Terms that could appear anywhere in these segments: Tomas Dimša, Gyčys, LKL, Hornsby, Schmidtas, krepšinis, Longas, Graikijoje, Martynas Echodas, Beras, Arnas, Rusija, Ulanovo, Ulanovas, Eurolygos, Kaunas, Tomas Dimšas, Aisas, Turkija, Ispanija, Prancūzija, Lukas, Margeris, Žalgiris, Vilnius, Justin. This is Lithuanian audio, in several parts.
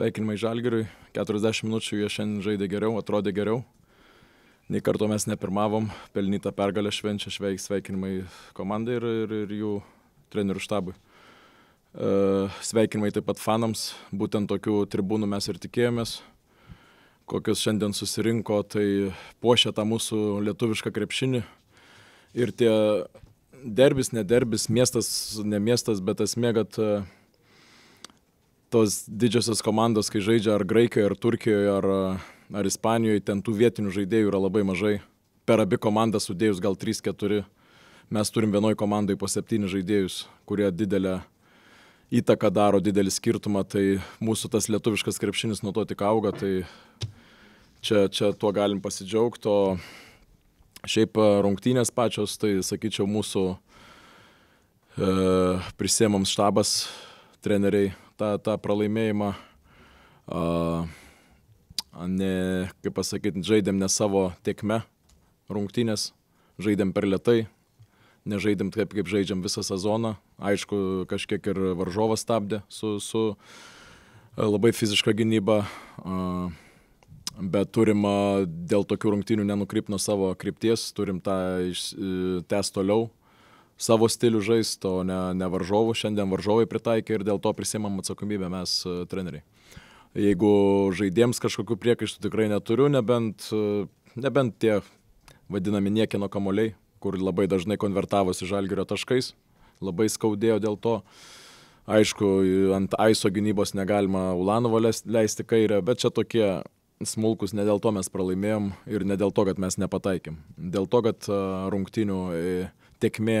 sveikinimai Žalgiriui, 40 minučių jie šiandien žaidė geriau, atrodė geriau. Nei karto mes nepirmavom, pelnytą pergalę švenčia sveikinimai komandai ir jų trenerių štabui. Sveikinimai taip pat fanams, būtent tokių tribūnų mes ir tikėjomės. Kokius šiandien susirinko, tai puošia tą mūsų lietuvišką krepšinį. Ir tie derbis, nederbis, miestas, ne miestas, bet esmė, kad tos didžiosios komandos, kai žaidžia ar Graikijoje, ar Turkijoje, ar Ispanijoje, ten tų vietinių žaidėjų yra labai mažai. Per abi komandas sudėjus gal 3-4. Mes turim vienoj komandai po 7 žaidėjus, kurie didelę įtaką daro, didelį skirtumą. Tai mūsų tas lietuviškas krepšinis nuo to tik auga, tai čia tuo galim pasidžiaugti, o šiaip rungtynės pačios, tai sakyčiau, mūsų prisėmams štabas, treneriai tą pralaimėjimą, kaip pasakyti, žaidėm ne savo tėkme rungtynės, žaidėm per lėtai, nežaidėm taip, kaip žaidžiam visą sezoną, aišku, kažkiek ir varžovas stabdė su labai fiziška gynyba. Bet turim dėl tokių rungtynių nenukrypti nuo savo krypties, turim tą tęsti toliau, savo stilių žaisti, o ne varžovų. Šiandien varžovai pritaikė ir dėl to prisiimam atsakomybę mes treneriai. Jeigu žaidėjams kažkokių priekaištų tikrai neturiu, nebent tie vadinami niekieno kamuoliai, kur labai dažnai konvertavosi Žalgirio taškais, labai skaudėjo dėl to. Aišku, ant Aiso gynybos negalima Ulanovo leisti kairę, bet čia tokie smulkus, ne dėl to mes pralaimėjom ir ne dėl to, kad mes nepataikėm. Dėl to, kad rungtynių tėkmė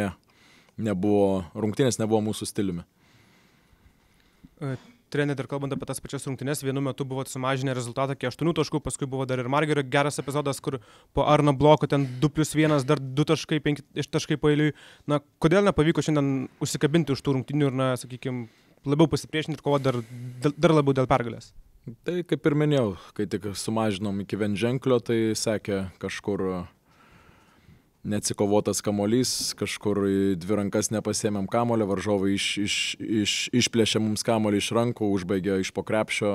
nebuvo, rungtynės nebuvo mūsų stiliumi. Treneri, dar kalbant apie tas pačias rungtynės, vienu metu buvo sumažinę rezultatą iki 8 taškų, paskui buvo dar ir Margerio geras epizodas, kur po Arno bloko ten 2+1, dar 2.5 pailiui. Na, kodėl nepavyko šiandien užsikabinti už tų rungtynių ir, na, sakykime, labiau pasipriešinti ir kovoti dar labiau dėl pergalės? Tai kaip ir minėjau, kai tik sumažinom iki vienženklio, tai sekė kažkur neatsikovotas kamuolys, kažkur į 2 rankas nepasėmėm kamuolį, varžovai išplėšė mums kamuolį iš rankų, užbaigė iš po krepšio.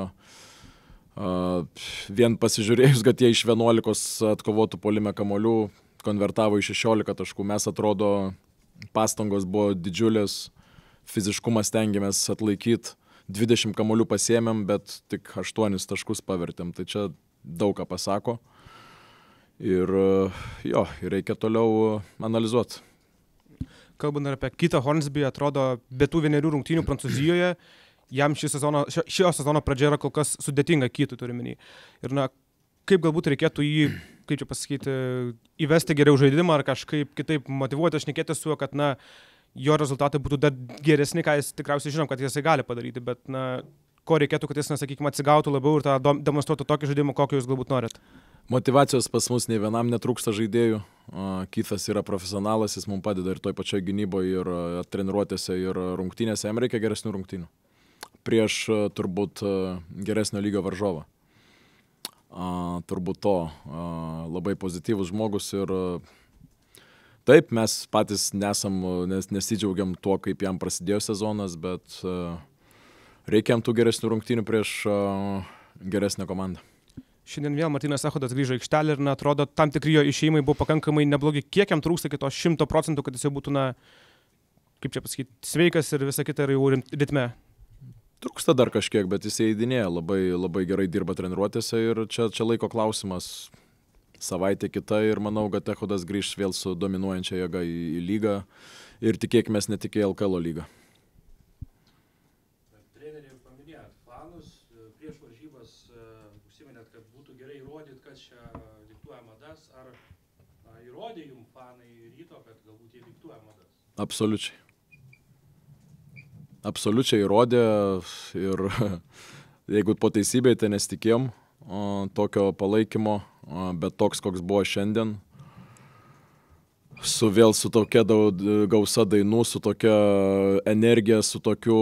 Vien pasižiūrėjus, kad jie iš 11 atkovotų puolime kamuolių konvertavo į 16 taškų. Mes atrodo, pastangos buvo didžiulės, fiziškumas stengiamės atlaikyti, 20 kamuolių pasėmėm, bet tik 8 taškus pavertėm. Tai čia daug ką pasako. Ir jo, reikia toliau analizuoti. Kalbant apie kitą Hornsby, atrodo, be tų vienerių rungtynių Prancūzijoje, jam šio sezono pradžia yra kol kas sudėtinga, kitų turiminį. Ir, na, kaip galbūt reikėtų jį, kaip čia pasakyti, įvesti geriau žaidimą ar kažkaip kitaip motivuoti, aš nekėtės su juo, kad, na, jo rezultatai būtų dar geresni, ką jis tikriausiai žinom, kad jisai gali padaryti, bet, na, ko reikėtų, kad jis, na, sakykime, atsigautų labiau ir tą demonstruotų tokį žaidimą, kokį jūs galbūt norit? Motivacijos pas mus nei vienam netrūksta žaidėjų. Kitas yra profesionalas, jis mums padeda ir toj pačioj gynyboje, ir treniruotėse, ir rungtynėse. Jam reikia geresnių rungtynių. Prieš turbūt geresnio lygio varžovą. Turbūt to. Labai pozityvus žmogus ir taip, mes patys nesidžiaugiam tuo, kaip jam prasidėjo sezonas, bet reikia jam tų geresnių rungtynių prieš geresnę komandą. Šiandien vėl Martynas Echodas grįžo į Ekštelę ir, na, atrodo, tam tikri jo išėjimai buvo pakankamai neblogi. Kiek jam trūksta iki to 100%, kad jis jau būtų, na, kaip čia pasakyti, sveikas ir visa kita jau ritme? Trūksta dar kažkiek, bet jis įeidinėja, labai, labai gerai dirba treniruotėse ir čia laiko klausimas savaitė kita ir manau, kad Echodas grįžs vėl su dominuojančia jėga į lygą ir tikėkime ne tik į LKL lygą. Įrodė jums fanai ryto, kad galbūt jie diktuoja madas? Absoliučiai. Absoliučiai įrodė ir jeigu po teisybėje, tai nesitikėjom tokio palaikymo, bet toks, koks buvo šiandien. Vėl su tokia gausa dainų, su tokia energija, su tokiu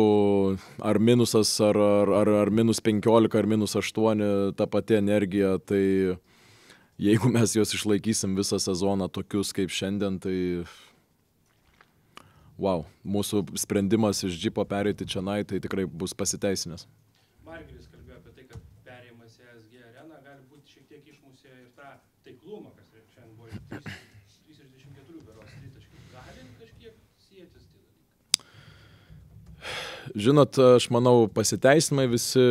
ar minusas, ar -15, ar -8, ta pati energija, tai jeigu mes juos išlaikysim visą sezoną tokius kaip šiandien, tai wow, mūsų sprendimas iš džipo pereiti čia, tai tikrai bus pasiteisinęs. Margeris kalbėjo apie tai, taiklumą, kas šiandien buvo 34 beros tritaškiai. Gali kažkiek sietis tai dalykai? Žinot, aš manau, pasiteisimai visi,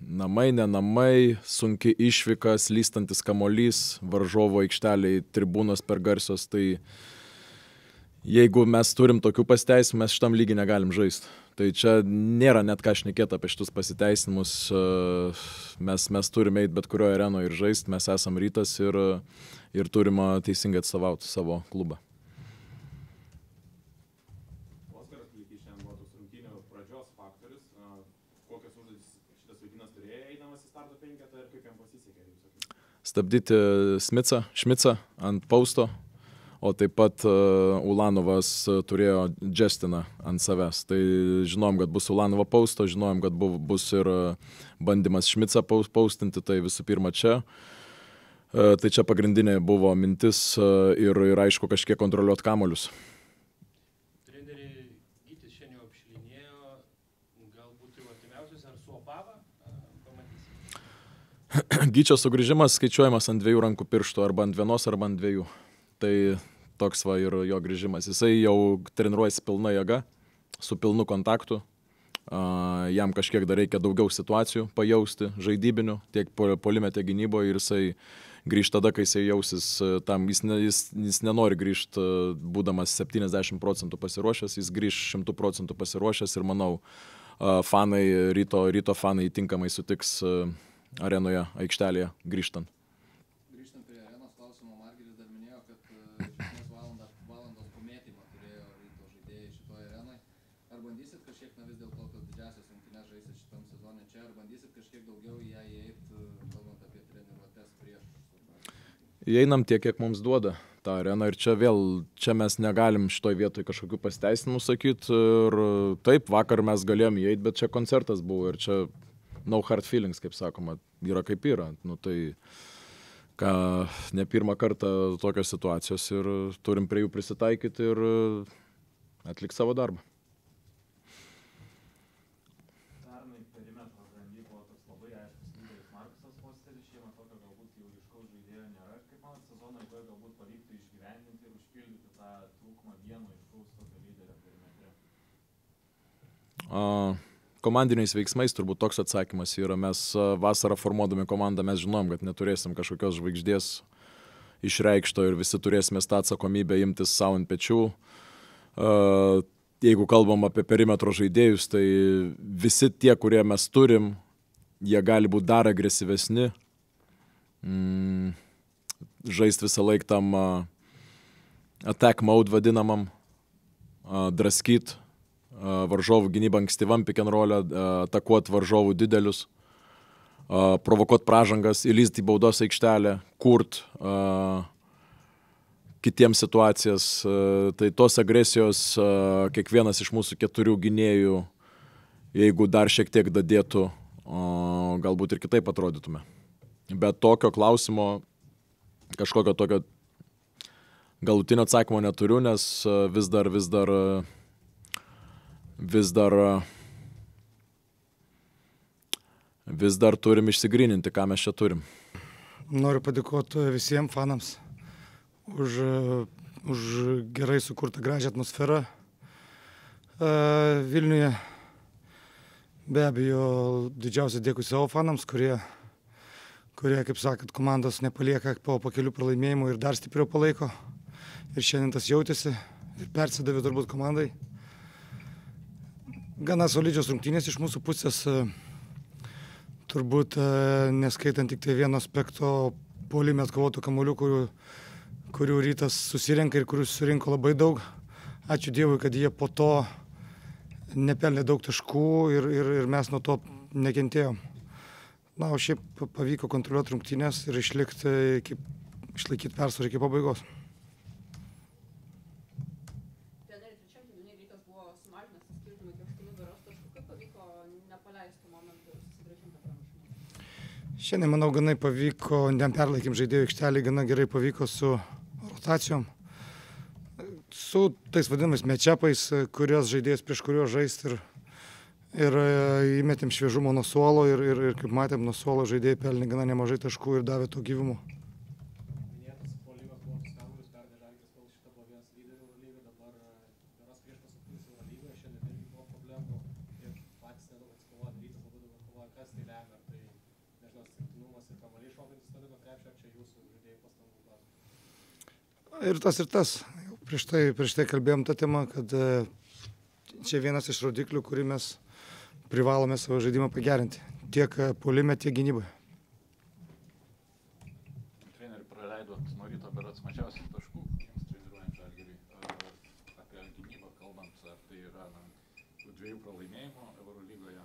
namai, nenamai, sunki išvyka, slystantis kamolys, varžovo aikšteliai, tribūnos per garsios, tai jeigu mes turim tokių pasiteisimų, mes šitam lygiai negalim žaisti. Tai čia nėra net ką šnekėti apie šitus pasiteisinimus, mes turime eiti bet kurioje arenoje ir žaisti, mes esam Rytas ir turime teisingai atstovauti savo klubą. Oskaras, lygiai šiandien buvo tos rungtynių pradžios faktorius, kokias užduotis šitas vaikinas turėjo eidamas į starto penketą ir kaip jam pasisekė? Stabdyti Schmidtą ant pausto. O taip pat Ulanovas turėjo Justiną ant savęs. Tai žinojom, kad bus Ulanovo pausto, žinojom, kad bus ir bandymas Schmidtą paustinti, tai visų pirma čia. Tai čia pagrindinė buvo mintis ir aišku, kažkiek kontroliuoti kamuolius. Treneriai Gytis šiandien apšilinėjo, galbūt jau artimiausias ar suopavą, pamatysime. Gyčio sugrįžimas skaičiuojamas ant dviejų rankų pirštų, arba ant vienos, arba ant dviejų. Tai toks va ir jo grįžimas. Jisai jau treniruojasi pilna jėga, su pilnu kontaktu. Jam kažkiek dar reikia daugiau situacijų pajausti, žaidybinių, tiek puolime, tiek gynyboje. Ir jisai grįžta tada, kai jisai jausis tam. Jis nenori grįžti, būdamas 70% pasiruošęs, jis grįž 100% pasiruošęs. Ir manau, fanai, ryto fanai tinkamai sutiks arenoje, aikštelėje grįžtant. Įeinam tiek, kiek mums duoda tą areną ir čia mes negalim šitoj vietoj kažkokių pasiteisinimų sakyti ir taip, vakar mes galėjom įeiti, bet čia koncertas buvo ir čia no hard feelings, kaip sakoma, yra kaip yra. Nu, tai ne pirmą kartą tokios situacijos ir turim prie jų prisitaikyti ir atlikti savo darbą. Komandiniais veiksmais turbūt toks atsakymas yra. Mes vasarą formuodami komandą mes žinom, kad neturėsim kažkokios žvaigždės išreikšto ir visi turėsime tą atsakomybę imtis savo ant pečių. Jeigu kalbam apie perimetro žaidėjus, tai visi tie, kurie mes turim, jie gali būti dar agresyvesni, žaisti visą laiką tam attack mode vadinamam, draskyti varžovų gynybą ankstyvam pick and roll'e, atakuoti varžovų didelius, provokuoti pražangas, įlįsti į baudos aikštelę, kurt kitiems situacijas. Tai tos agresijos kiekvienas iš mūsų keturių gynėjų, jeigu dar šiek tiek dadėtų, galbūt ir kitaip atrodytume. Bet tokio klausimo, kažkokio tokio galutinio atsakymo neturiu, nes vis dar turim išsigryninti, ką mes čia turim. Noriu padėkoti visiems fanams už gerai sukurtą gražią atmosferą Vilniuje. Be abejo, didžiausia dėkui savo fanams, kurie, kaip sakot, komandos nepalieka po kelių pralaimėjimų ir dar stipriau palaiko. Ir šiandien tas jautėsi ir persidavė turbūt komandai. Gana solidžios rungtynės iš mūsų pusės, turbūt neskaitant tik tai vieno aspekto puolime atkovotų kamuolių, kurių Rytas susirenka ir kurių surinko labai daug. Ačiū Dievui, kad jie po to nepelnė daug taškų ir mes nuo to nekentėjom. Na, o šiaip pavyko kontroliuoti rungtynės ir išlaikyti persvarą iki pabaigos. Šiandien, manau, ganai pavyko, neperlaikėm žaidėjų aikštelį, gana gerai pavyko su rotacijom, su tais vadinamais match-upais, kurios žaidėjas prieš kurio žaisti ir ir įmetėm šviežumo nuo suolo ir kaip matėm, nuo suolo žaidėjai pelnė gana nemažai taškų ir davė to gyvimo. Ir tas, prieš tai kalbėjom tą temą, kad čia vienas iš rodiklių, kurį mes privalome savo žaidimą pagerinti. Tiek puolime, tiek gynyboje. Treneriai praleido nuo ryto berods mažiausiai taškų, jums treniruojant Žalgirį. Apie gynybą kalbant, ar tai yra dviejų pralaimėjimų Eurolygoje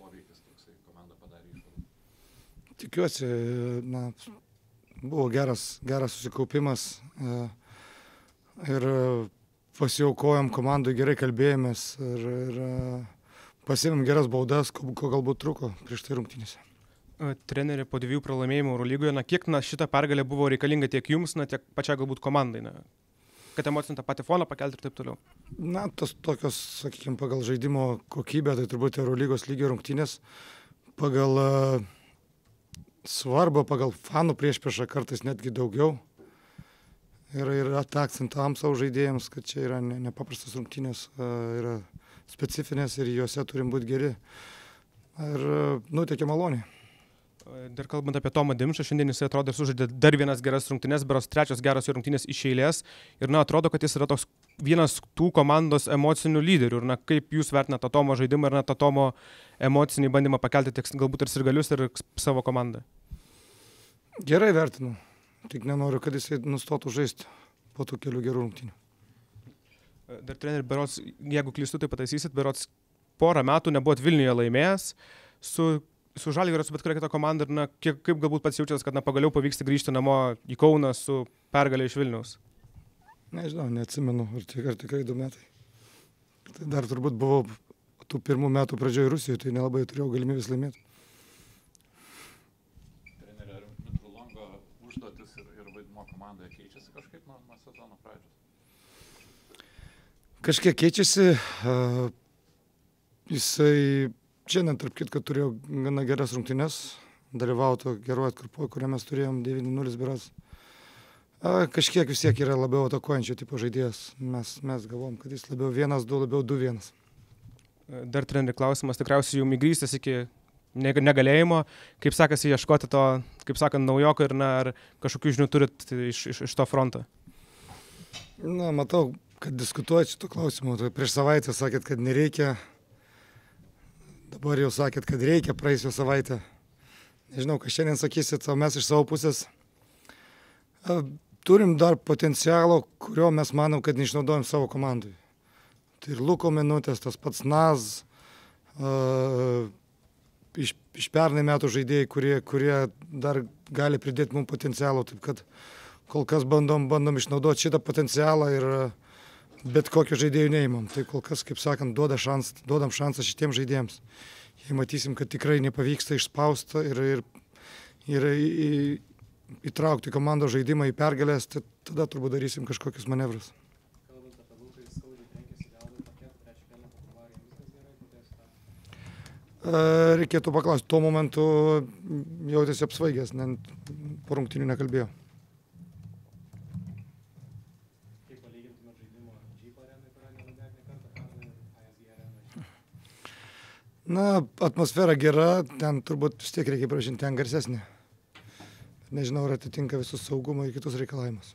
poveikis toksai komanda padarė išvalgų? Tikiuosi, buvo geras susikaupimas ir pasiaukojom komandui, gerai kalbėjomės ir pasiėmėm geras baudas, ko galbūt trūko prieš tai rungtynėse. Trenerė, po dviejų pralaimėjimų Eurolygoje, kiek šita pergalė buvo reikalinga tiek jums, tiek pačiai galbūt komandai, kad emocinį tą patį foną pakelti ir taip toliau? Tos tokios, sakykime, pagal žaidimo kokybę, tai turbūt Eurolygos lygio rungtynės, pagal svarbą, pagal fanų priešpriešą kartais netgi daugiau. Ir tą akcentuojam savo žaidėjams, kad čia yra nepaprastas rungtynės, yra specifinės ir juose turim būti geri. Ir teikia malonį. Dar kalbant apie Tomą Dimšą, šiandien jis atrodo sužaidė dar vienas geras rungtynės, beros trečios geros rungtynės iš eilės. Ir atrodo, kad jis yra toks vienas tų komandos emocinių lyderių. Ir kaip jūs vertinate tą Tomo žaidimą ir tą Tomo emocinį bandymą pakelti tiek galbūt ir sirgalius ir savo komandą? Gerai vertinu. Tik nenoriu, kad jis nustotų žaisti po tų kelių gerų rungtynių. Dar treneri, berods, jeigu klystu, tai pataisysit, berods porą metų nebuvot Vilniuje laimėjęs su Žalgirio, su Betkrakėto komanda, ir kaip galbūt pats jaučiatės, kad pagaliau pavyksta grįžti namo į Kauną su pergalė iš Vilniaus? Nežinau, neatsimenu, ar tikrai 2 metai. Tai dar turbūt buvo tų pirmų metų pradžioje Rusijoje, tai nelabai turėjau galimybės laimėti. Treneri, ar Mitru Longo užduotis ir vaidmo komandoje keičiasi kažkaip nuo sezono pradžios? Kažkiek keičiasi. Jisai šiandien, tarp kitko, turėjau gana geras rungtynes, dalyvauto geroje atkarpoje, kurią mes turėjom 9-0 Beras. Kažkiek vis tiek yra labiau atakuojančio tipo žaidėjas. Mes galvom, kad jis labiau 1-2, labiau 2-1. Dar treneri klausimas, tikriausiai jau migrystės iki negalėjimo. Kaip sakasi ieškoti to, kaip sakant, naujoko ir ar kažkokių žinių turit iš to fronto? Matau, kad diskutuojate šito klausimu. Prieš savaitę sakėt, kad nereikia. Dabar jau sakėt, kad reikia praeisio savaitę. Nežinau, ką šiandien sakysit, o mes iš savo pusės turim dar potencialo, kurio mes manom, kad neišnaudojam savo komandui. Tai ir Luko minutės, tas pats Naz, iš pernai metų žaidėjai, kurie dar gali pridėti mums potencialo. Taip kad kol kas bandom išnaudoti šitą potencialą ir bet kokių žaidėjų neimam. Tai kol kas, kaip sakant, duodam šansą šitiems žaidėjams. Jei matysim, kad tikrai nepavyksta išspausti ir įtraukti komandos žaidimą į pergalės, tai tada turbūt darysim kažkokius manevrus. Kalbant apie Luką, jis skaudžiai tenkėsi galvai pakėtų, trečią kelią pakuvarį. Viskas gerai, kodėl šitą? Reikėtų paklausti. Tuo momentu jautėsi apsvaigęs, po rungtynių nekalbėjo. Atmosfera gera, ten turbūt vis tiek reikia prašinti, ten garsesnė. Nežinau, ar atitinka visus saugumo ir kitus reikalavimus.